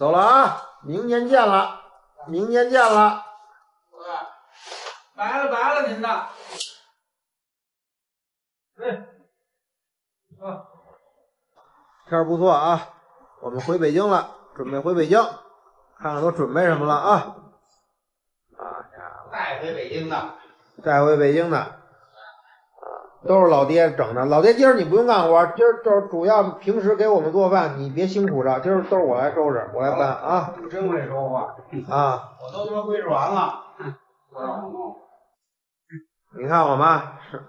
走了啊，明年见了，明年见了。白了白了您的。哎，啊，天不错啊，我们回北京了，准备回北京，看看都准备什么了啊。啊呀，带回北京的，带回北京的。 都是老爹整的，老爹今儿你不用干活，今儿就是主要平时给我们做饭，你别辛苦着，今儿都是我来收拾，我来搬啊。你真会说话啊！我都他妈归置完了，不让我弄。你看我妈是，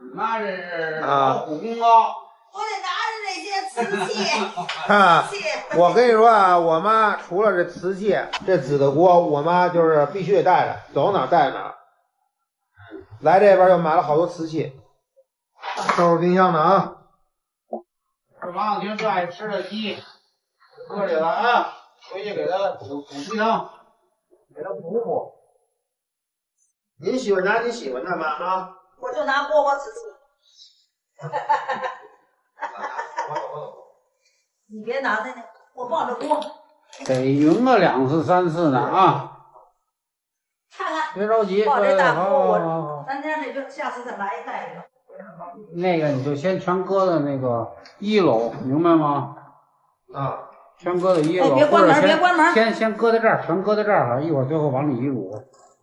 你妈这是劳苦功高，我得拿着这些瓷器。啊，我跟你说啊，我妈除了这瓷器，这紫的锅，我妈就是必须得带着，走哪带哪。来这边又买了好多瓷器。 收拾冰箱呢啊！这王小军最爱吃的鸡，搁里了啊！回去给他补鸡汤，给他补补。您喜欢拿你喜欢的吗？啊！我就拿锅巴吃吃。哈哈哈哈哈！你别拿那，我抱着锅。得匀个2次3次呢啊！看看，别着急，抱这大锅，我咱家这就下次再来带一个。 那个你就先全搁到那个1楼，明白吗？啊，全搁到1楼，别关门，别关门，先搁在这儿，全搁在这儿，一会儿最后往里一卤，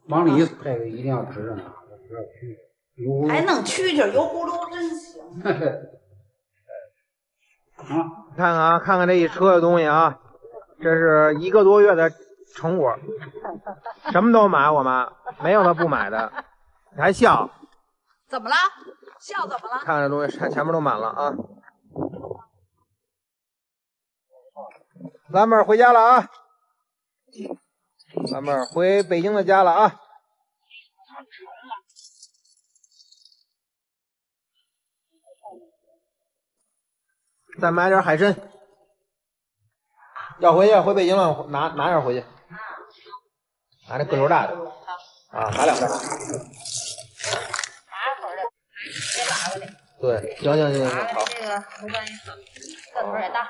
往里一这个一定要直着拿，不要曲。还弄蛐蛐，油葫芦真行。啊，看看啊，看看这一车的东西啊，这是1个多月的成果，什么都买，我妈没有她不买的，你还笑？怎么了？ 笑怎么了？看看这东西，前面都满了啊！老妹儿回家了啊！老妹儿回北京的家了啊！再买点海参，要回去回北京了，拿点回去。拿这个头大的啊，拿2袋。 对，行，好。这个不关心，个头也大。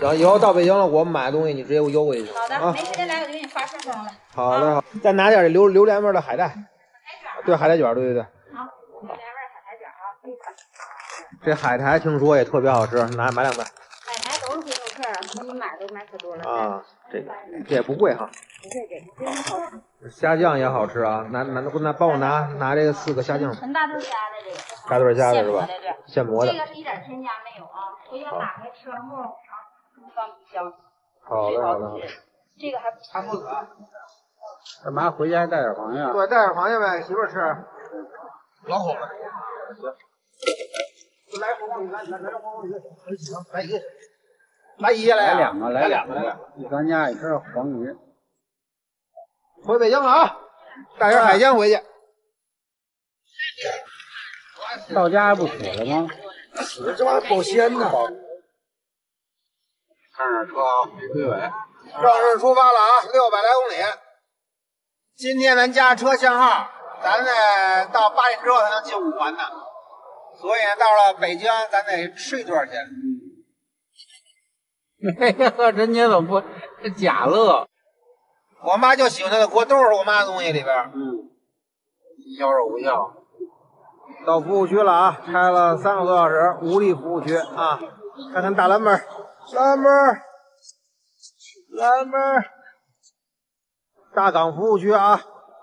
行，以后到北京了，我买东西你直接邮过去。好的，没时间来我就给你发顺丰了。好嘞，好。再拿点榴莲味的海带。海带卷。对，海带卷，对。好，榴莲味海带卷啊。这海苔听说也特别好吃，买2袋。海苔都是回头客啊，你买都买可多了。啊，这也不贵哈。不贵，这真好吃。虾酱也好吃啊，帮我拿这个4个虾酱。纯大头虾的这个。 大对虾的是吧？现磨的，这个是一点添加没有啊，回家打开吃完后尝，放冰箱。好嘞，好嘞。这个还不错。干嘛回家还带点螃蟹？对，带点螃蟹呗，媳妇吃。老好了。行。来黄瓜鱼，来黄瓜鱼，行，来一个，来2个。咱家也吃黄鱼。回北京了啊，带点海鲜回去。 到家还不死了吗？死这玩意儿保鲜呢。看着车啊，没追尾。正式出发了啊，600来公里。今天咱加车限号，咱得到8点之后才能进5环呢。所以到了北京，咱得吃一顿去。哎呀，人家怎么不假乐？我妈就喜欢她的锅，都是我妈的东西里边。嗯，妖娆无效。 到服务区了啊，开了3个多小时，无力服务区啊。看看大蓝妹儿，蓝妹儿，大港服务区啊，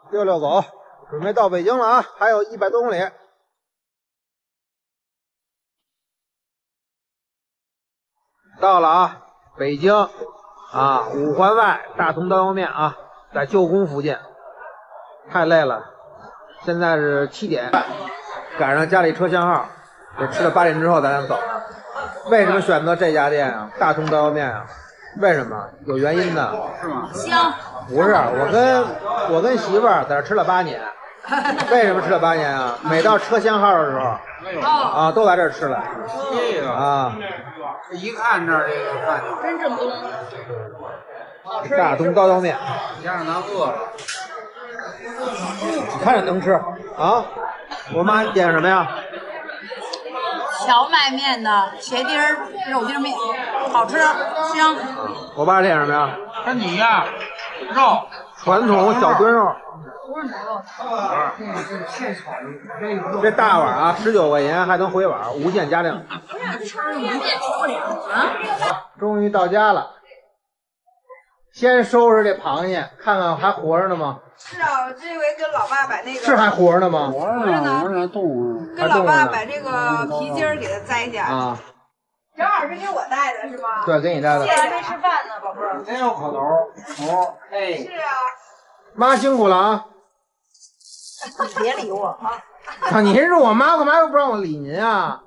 遛遛狗，准备到北京了啊，还有100多公里。到了啊，北京啊，5环外大同刀削面啊，在旧宫附近。太累了，现在是7点半。 赶上家里车限号，就吃了8点之后咱俩走。为什么选择这家店啊？大同刀削面啊？为什么？有原因的，是吗？香。不是，我跟媳妇儿在这吃了8年。为什么吃了8年啊？每到车限号的时候，啊，都来这儿吃了。这个啊，一看这儿这个饭真正宗。大同刀削面。加上咱饿了，你看着能吃啊？ 我妈点什么呀？荞麦面的茄丁肉丁面，好吃香。我爸点什么呀？跟你一样，肉，传统小炖肉。不是牛肉，这是现炒的。这大碗啊，19块钱还能回碗，无限加量。不让吃面也吃不了啊！终于到家了，先收拾这螃蟹，看看还活着呢吗？是啊，这回跟老爸把那个是还活着呢吗？活着呢，活着还动呢。跟老爸把这个皮筋儿给它摘下啊。 正好是给我带的是吗？对，给你带的。还没吃饭呢，宝贝儿。真有口头头，哎。是啊。妈辛苦了啊。别理我啊！啊，您是我妈，干嘛又不让我理您啊？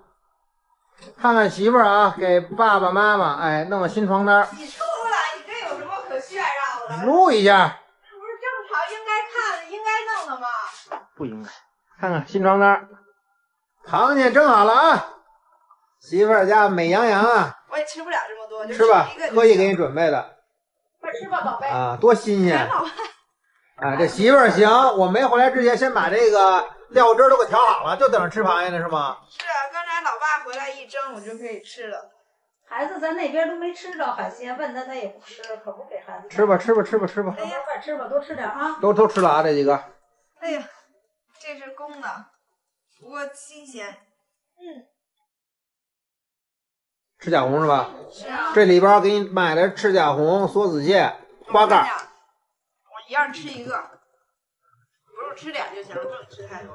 看看媳妇儿啊，给爸爸妈妈哎弄个新床单。你出来，你这有什么可炫耀的？撸一下。这不是正常应该看的、应该弄的吗？不应该。看看新床单，螃蟹蒸好了啊。 媳妇儿家美羊羊啊！我也吃不了这么多，就吃吧，特意给你准备的。快吃吧，宝贝啊，多新鲜！啊，这媳妇儿行，我没回来之前先把这个料汁都给调好了，就等着吃螃蟹呢，是吗？是啊，刚才老爸回来一蒸，我就可以吃了。孩子在那边都没吃着海鲜，问他他也不吃，可不给孩子。吃吧，吃吧，吃吧，吃吧！哎呀，快吃吧，多吃点啊！都吃了啊，这几个。哎呀，这是公的，不过新鲜。嗯。 赤甲红是吧？是啊。这里边给你买的赤甲红、梭子蟹、花盖，我一样吃一个，不是吃俩就行，不能吃太多。